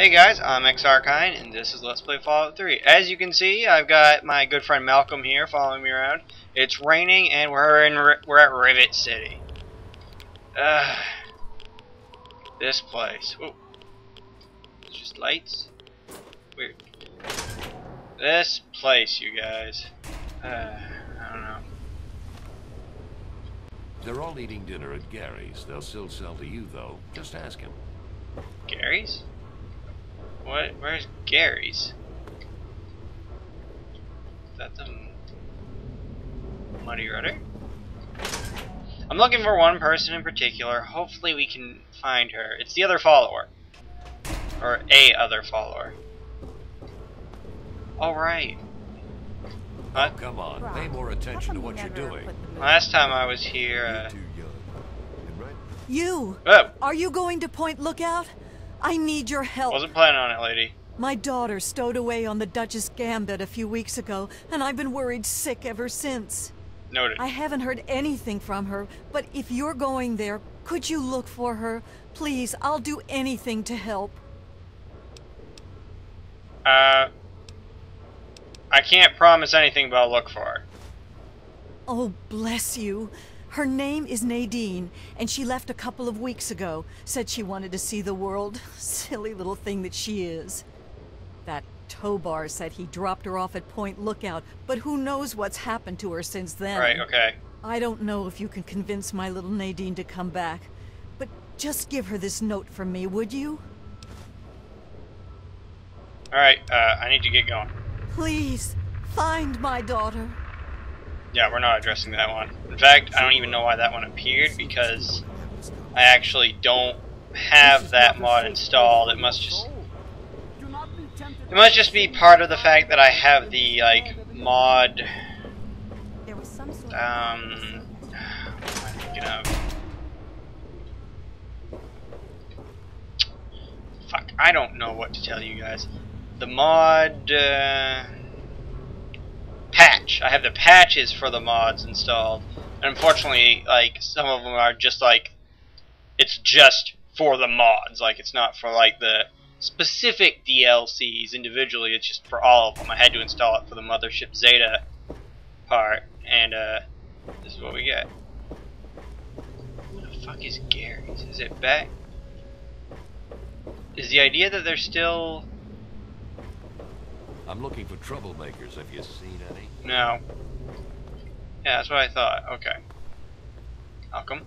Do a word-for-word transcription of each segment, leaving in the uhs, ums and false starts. Hey guys, I'm Xarkine, and this is Let's Play Fallout three. As you can see, I've got my good friend Malcolm here following me around. It's raining, and we're in we're at Rivet City. Uh, this place. Oh, it's just lights. Weird. This place, you guys. Uh, I don't know. They're all eating dinner at Gary's. They'll still sell to you, though. Just ask him. Gary's? What? Where's Gary's? Is that the Muddy Rudder? I'm looking for one person in particular. Hopefully we can find her. It's the other follower. Or a other follower. Alright. Oh, come on. Pay more attention to what you're doing. Last time I was here, uh... You! Oh. Are you going to Point Lookout? I need your help. Wasn't planning on it, lady. My daughter stowed away on the Duchess Gambit a few weeks ago, and I've been worried sick ever since. Noted. I haven't heard anything from her, but if you're going there, could you look for her? Please, I'll do anything to help. Uh... I can't promise anything, but I'll look for her. Oh, bless you. Her name is Nadine, and she left a couple of weeks ago. Said she wanted to see the world. Silly little thing that she is. That Tobar said he dropped her off at Point Lookout, but who knows what's happened to her since then. Right, okay. I don't know if you can convince my little Nadine to come back, but just give her this note from me, would you? Alright, uh, I need to get going. Please, find my daughter. Yeah, we're not addressing that one. In fact, I don't even know why that one appeared, because I actually don't have that mod installed. It must just It must just be part of the fact that I have the, like, mod um you know Fuck, I don't know what to tell you guys. The mod uh patch. I have the patches for the mods installed, and unfortunately, like, some of them are just like, it's just for the mods, like, it's not for, like, the specific D L Cs individually, it's just for all of them. I had to install it for the Mothership Zeta part, and, uh, this is what we get. Who the fuck is Gary's? Is it back? Is the idea that they're still... I'm looking for troublemakers. Have you seen any? No. Yeah, that's what I thought. Okay. Malcolm.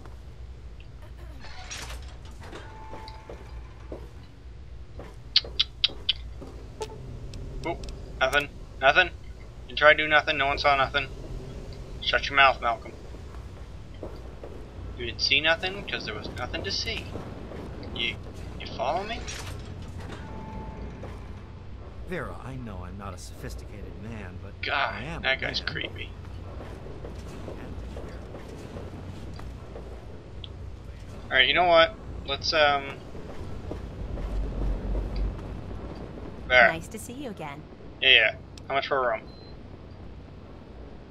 Oh, nothing. Nothing. Didn't try to do nothing. No one saw nothing. Shut your mouth, Malcolm. You didn't see nothing because there was nothing to see. You, you follow me? Vera, I know I'm not a sophisticated man, but God, I am that guy's man. Creepy. All right, you know what? Let's um. Vera. Nice to see you again. Yeah, yeah. How much for a room?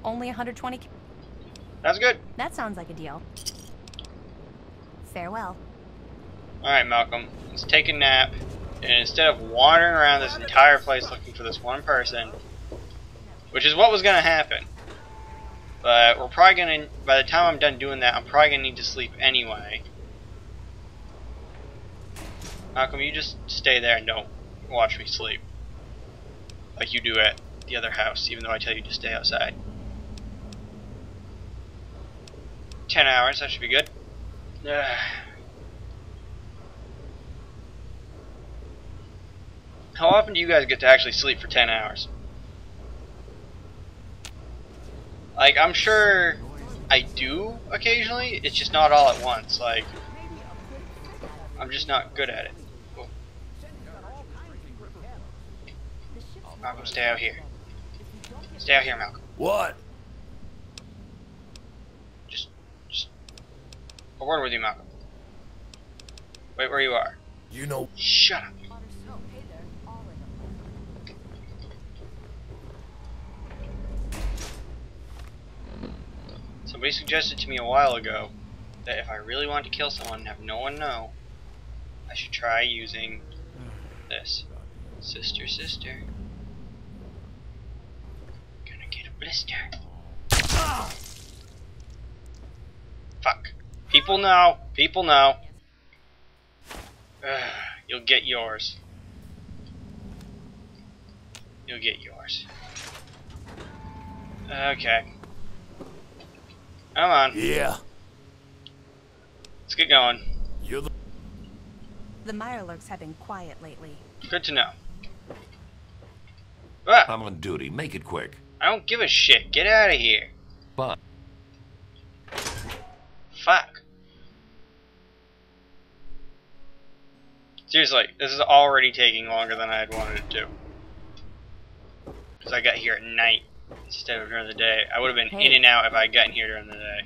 Only one hundred twenty. That's good. That sounds like a deal. Farewell. All right, Malcolm. Let's take a nap. And instead of wandering around this entire place looking for this one person, which is what was going to happen, but we're probably going to, by the time I'm done doing that, I'm probably going to need to sleep anyway. Malcolm, you just stay there and don't watch me sleep, like you do at the other house, even though I tell you to stay outside. Ten hours, that should be good. Ugh. How often do you guys get to actually sleep for ten hours? Like, I'm sure I do occasionally, it's just not all at once. Like, I'm just not good at it. Cool. Malcolm, stay out here. Stay out here, Malcolm. What? Just, just a word with you, Malcolm. Wait where you are. You know. Shut up. Somebody suggested to me a while ago that if I really wanted to kill someone and have no one know, I should try using this. Sister, sister. Gonna get a blister. Oh! Fuck. People know. People know. Uh, you'll get yours. You'll get yours. Okay. Come on. Yeah. Let's get going. You're the the Mirelurks have been quiet lately. Good to know. Ah. I'm on duty. Make it quick. I don't give a shit. Get out of here. But. Fuck. Seriously, this is already taking longer than I had wanted it to. Because I got here at night instead of during the day. I would have been hey. in and out if I had gotten here during the day.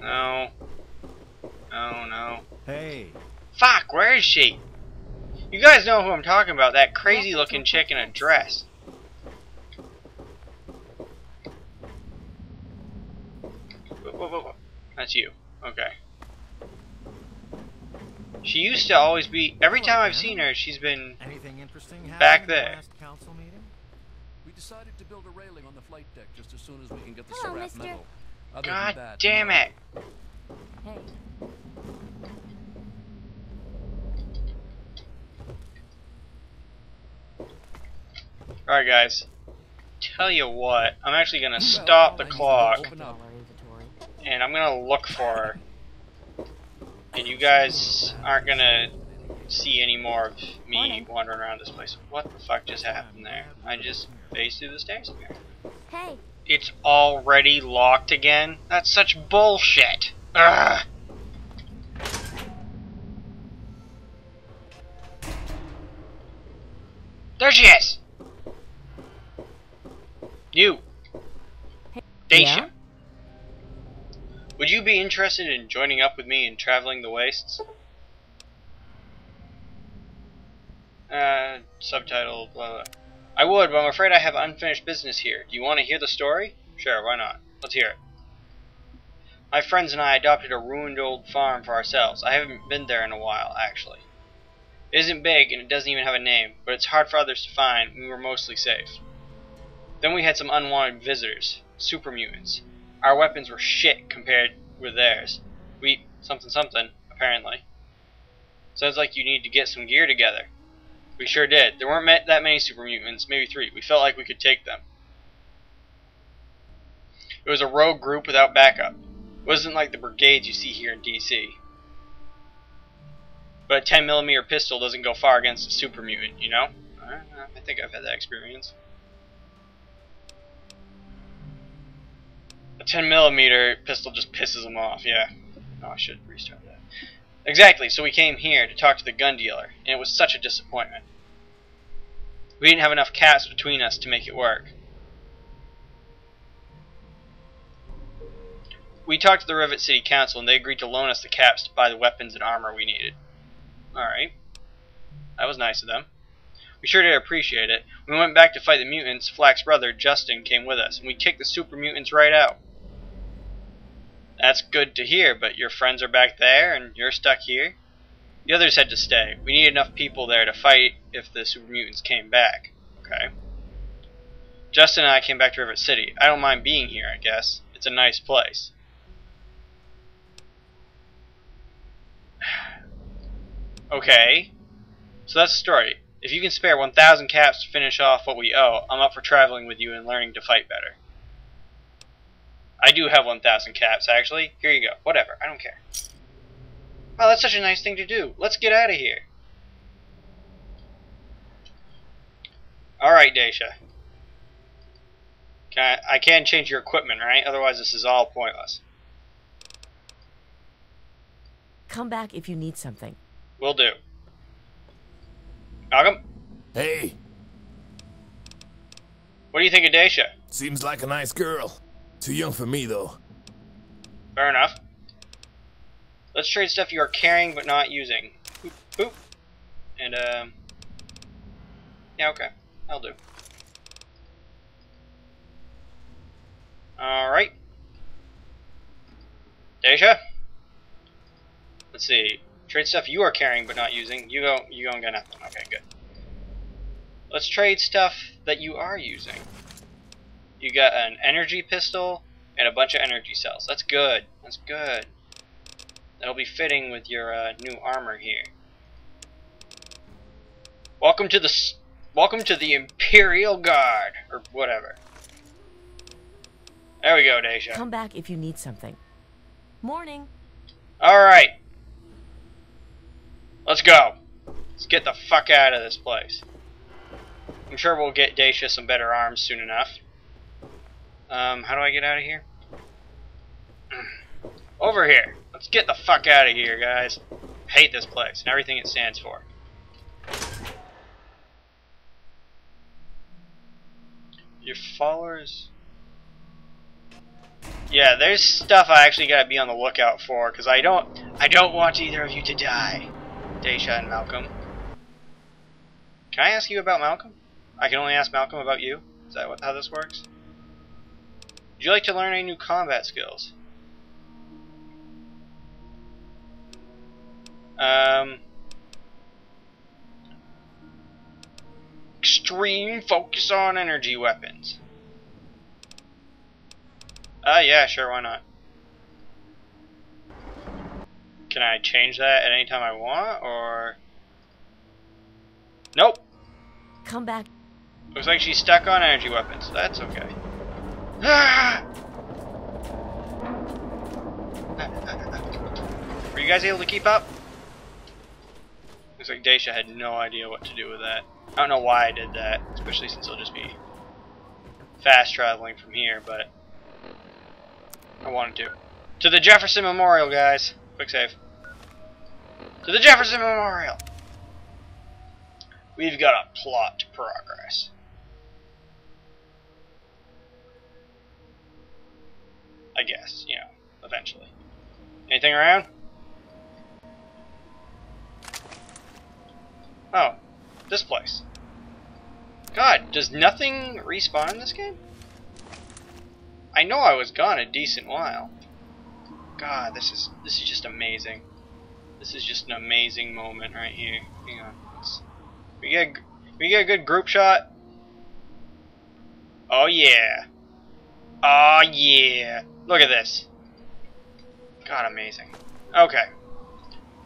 No. Oh no. Hey. Fuck, where is she? You guys know who I'm talking about, that crazy looking chick in a dress. Whoa, whoa, whoa, whoa. That's you. Okay. She used to always be, every time I've seen her, she's been anything interesting back there. Last council meeting? We decided to build a railing on the flight deck just as soon as we can get the Seraph medal. God that, damn it! Hey. Alright guys, tell you what, I'm actually gonna stop the clock and I'm gonna look for her, and you guys aren't gonna see any more of me wandering around this place. What the fuck just happened there? I just phased through the stairs here. Hey. It's already locked again? That's such bullshit. Ugh. There she is! You. Dasha. Yeah? Would you be interested in joining up with me in traveling the wastes? Uh, subtitle, blah blah. I would, but I'm afraid I have unfinished business here. Do you want to hear the story? Sure, why not? Let's hear it. My friends and I adopted a ruined old farm for ourselves. I haven't been there in a while, actually. It isn't big, and it doesn't even have a name, but it's hard for others to find. We were mostly safe. Then we had some unwanted visitors, super mutants. Our weapons were shit compared with theirs. We... something something, apparently. Sounds like you need to get some gear together. We sure did. There weren't that many super mutants, maybe three. We felt like we could take them. It was a rogue group without backup. It wasn't like the brigades you see here in D C. But a ten millimeter pistol doesn't go far against a super mutant, you know? I think I've had that experience. A ten millimeter pistol just pisses them off, yeah. Oh, I should restart that. Exactly, so we came here to talk to the gun dealer, and it was such a disappointment. We didn't have enough cats between us to make it work. We talked to the Rivet City Council, and they agreed to loan us the caps to buy the weapons and armor we needed. Alright. That was nice of them. We sure did appreciate it. When we went back to fight the mutants, Flack's brother, Justin, came with us, and we kicked the super mutants right out. That's good to hear, but your friends are back there, and you're stuck here? The others had to stay. We need enough people there to fight if the super mutants came back. Okay. Justin and I came back to Rivet City. I don't mind being here, I guess. It's a nice place. Okay. So that's the story. If you can spare one thousand caps to finish off what we owe, I'm up for traveling with you and learning to fight better. I do have one thousand caps, actually. Here you go. Whatever. I don't care. Wow, that's such a nice thing to do. Let's get out of here. Alright, Dasha. Can I, I can change your equipment, right? Otherwise this is all pointless. Come back if you need something. Will do. Malcolm? Hey. What do you think of Dasha? Seems like a nice girl. Too young for me, though. Fair enough. Let's trade stuff you are carrying but not using. Boop, boop. And, um... yeah, okay. That'll do. Alright. Dasha? Let's see. Trade stuff you are carrying but not using. You don't you don't get nothing. Okay, good. Let's trade stuff that you are using. You got an energy pistol and a bunch of energy cells. That's good. That's good. That'll be fitting with your uh, new armor here. Welcome to the s welcome to the Imperial Guard or whatever. There we go, Dasha. Come back if you need something. Morning. All right. Let's go. Let's get the fuck out of this place. I'm sure we'll get Dasha some better arms soon enough. Um, how do I get out of here? Over here. Let's get the fuck out of here, guys. I hate this place and everything it stands for. Your followers... Yeah, there's stuff I actually gotta be on the lookout for, because I don't... I don't want either of you to die. Dasha and Malcolm. Can I ask you about Malcolm? I can only ask Malcolm about you? Is that what, how this works? Would you like to learn any new combat skills? Um, extreme focus on energy weapons. Ah, uh, yeah, sure, why not? Can I change that at any time I want, or... Nope. Come back. Looks like she's stuck on energy weapons. That's okay. Were you guys able to keep up? Looks like Dasha had no idea what to do with that. I don't know why I did that, especially since I'll just be fast traveling from here, but I wanted to. To the Jefferson Memorial, guys. Quick save. To the Jefferson Memorial! We've got a plot to progress. I guess, you know, eventually. Anything around? Oh, this place. God, does nothing respawn in this game? I know I was gone a decent while. God, this is this is just amazing. This is just an amazing moment right here. Hang on, let's, we get we get a good group shot. Oh yeah, oh yeah. Look at this. God, amazing. Okay,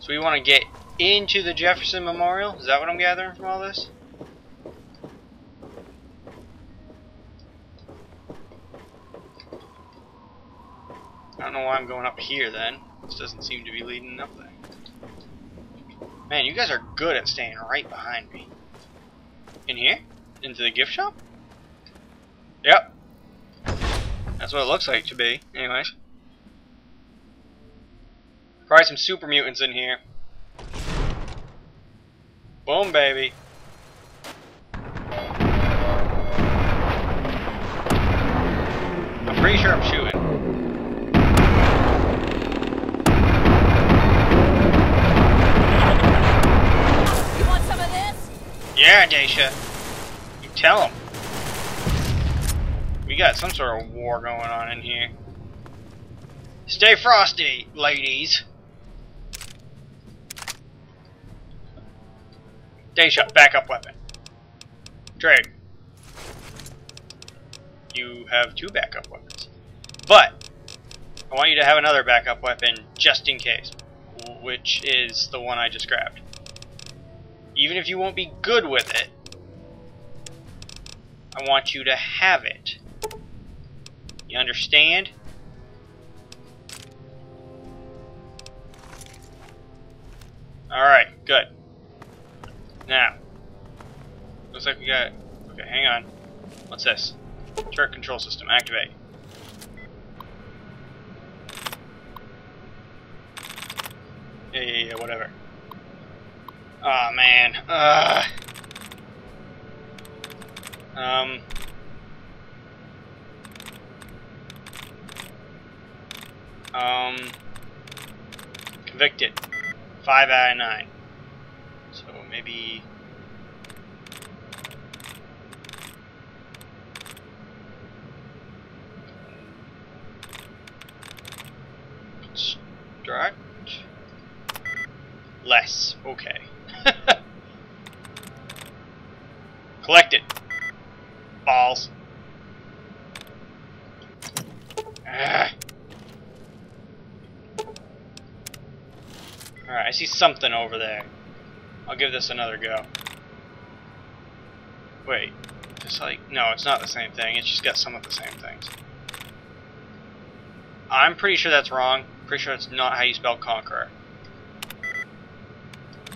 so we want to get into the Jefferson Memorial. Is that what I'm gathering from all this? I don't know why I'm going up here then. This doesn't seem to be leading up there. Man, you guys are good at staying right behind me. In here? Into the gift shop? Yep. That's what it looks like to be, anyways. Probably some super mutants in here. Boom, baby. I'm pretty sure I'm shooting. Yeah, Dasha. You tell him. We got some sort of war going on in here. Stay frosty, ladies. Dasha, backup weapon. Trade. You have two backup weapons. But I want you to have another backup weapon just in case, which is the one I just grabbed. Even if you won't be good with it, I want you to have it. You understand? Alright, good. Now, looks like we got... Okay, hang on. What's this? Turret control system, activate. Yeah, yeah, yeah, whatever. Aw, oh, man. Ugh. Um. Um. Convicted. Five out of nine. So maybe. Construct. less. Okay. Collect it. Balls. Alright, I see something over there. I'll give this another go. Wait. It's like, no, it's not the same thing. It's just got some of the same things. I'm pretty sure that's wrong. Pretty sure that's not how you spell conqueror.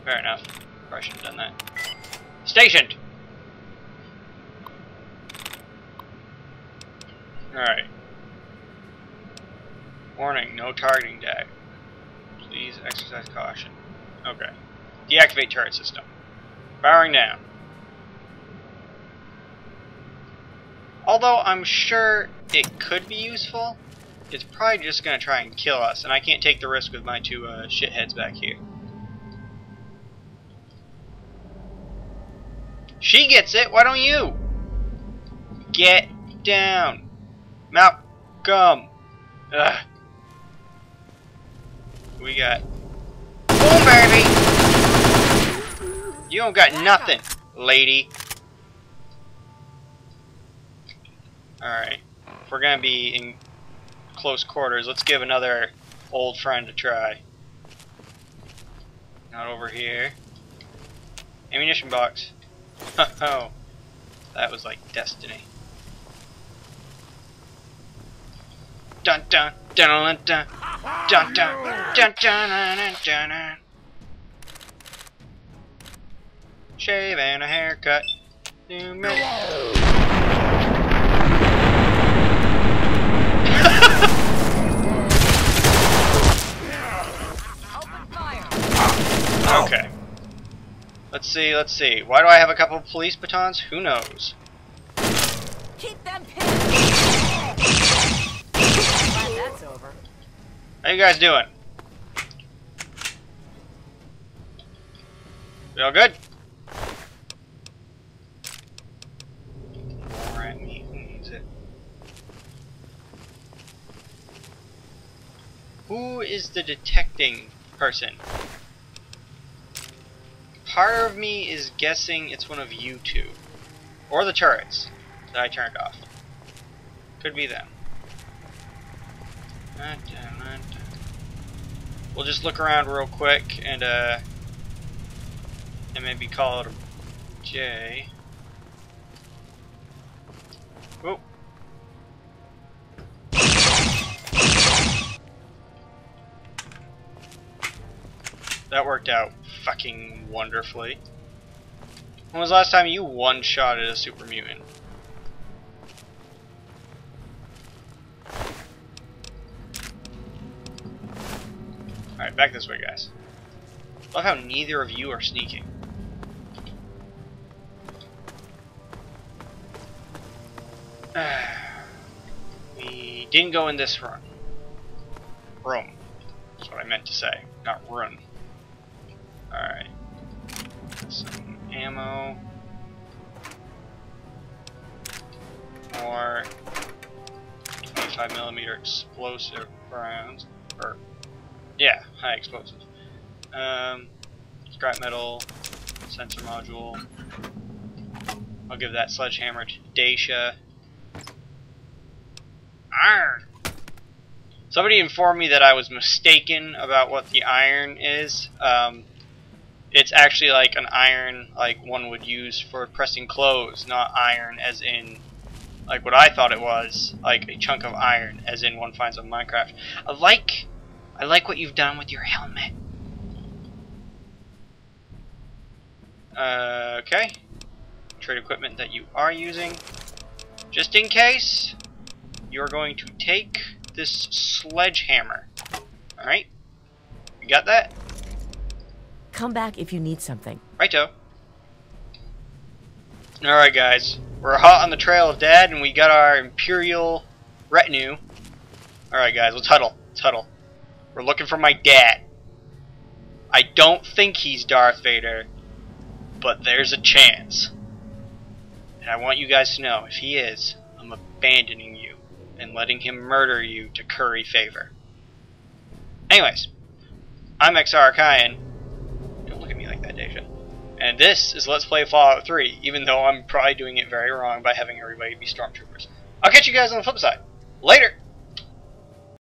Fair enough. Probably shouldn't have done that. Stationed! Alright. Warning, no targeting deck. Please exercise caution. Okay. Deactivate turret system. Firing down. Although I'm sure it could be useful, it's probably just going to try and kill us, and I can't take the risk with my two uh, shitheads back here. She gets it, why don't you? Get down. Malcolm. Ugh. We got... Boom, baby! You don't got nothing, lady. Alright. If we're going to be in close quarters, let's give another old friend a try. Not over here. Ammunition box. Oh, that was like destiny. Dun dun dun dun dun dun dun dun dun dun dun. Shave and a haircut. New man. Okay. Let's see, let's see. Why do I have a couple of police batons? Who knows? Keep them pinned. That's over. How you guys doing? You all good? Alright, me needs it. Who is the detecting person? Part of me is guessing it's one of you two. Or the turrets that I turned off. Could be them. We'll just look around real quick and uh and maybe call it a J. Oh. That worked out fucking wonderfully. When was the last time you one-shotted a super mutant? Alright, back this way, guys. Love how neither of you are sneaking. We didn't go in this room. Room. That's what I meant to say, not run. Alright. Some ammo. More twenty-five millimeter explosive rounds. Or, yeah, high explosives. Um, scrap metal, sensor module. I'll give that sledgehammer to Dasha. Arrgh! Somebody informed me that I was mistaken about what the iron is. Um, it's actually like an iron like one would use for pressing clothes, not iron as in like what I thought it was, like a chunk of iron as in one finds on Minecraft. I like I like what you've done with your helmet. Uh, okay. Trade equipment that you are using. Just in case, you're going to take this sledgehammer. Alright? You got that? Come back if you need something. Righto. Alright, guys. We're hot on the trail of Dad, and we got our Imperial retinue. Alright, guys. Let's huddle. Let's huddle. We're looking for my dad. I don't think he's Darth Vader, but there's a chance. And I want you guys to know, if he is, I'm abandoning you and letting him murder you to curry favor. Anyways, I'm ExarArcian. And this is Let's Play Fallout three, even though I'm probably doing it very wrong by having everybody be stormtroopers. I'll catch you guys on the flip side. Later!